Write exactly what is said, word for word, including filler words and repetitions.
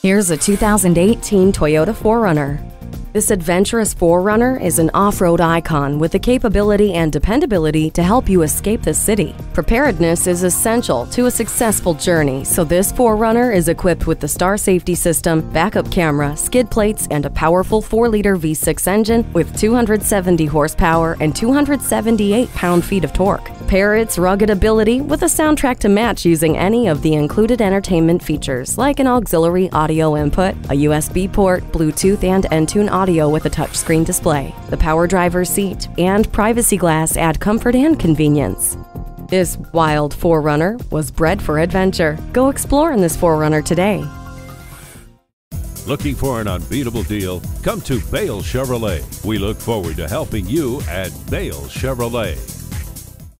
Here's a two thousand eighteen Toyota four runner. This adventurous four runner is an off-road icon with the capability and dependability to help you escape the city. Preparedness is essential to a successful journey, so this four runner is equipped with the Star Safety System, backup camera, skid plates, and a powerful four liter V six engine with two hundred seventy horsepower and two hundred seventy-eight pound-feet of torque. Pair its rugged ability with a soundtrack to match using any of the included entertainment features like an auxiliary audio input, a U S B port, Bluetooth and Entune audio with a touchscreen display. The power driver's seat and privacy glass add comfort and convenience. This wild four runner was bred for adventure. Go explore in this four runner today. Looking for an unbeatable deal? Come to Bale Chevrolet. We look forward to helping you at Bale Chevrolet.